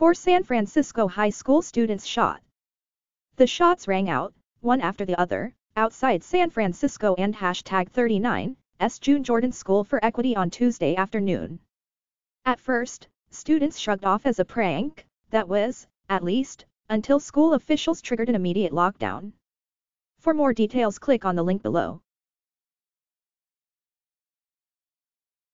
Four San Francisco high school students shot. The shots rang out, one after the other, outside San Francisco and #39's June Jordan School for Equity on Tuesday afternoon. At first, students shrugged off as a prank, that was, at least, until school officials triggered an immediate lockdown. For more details, click on the link below.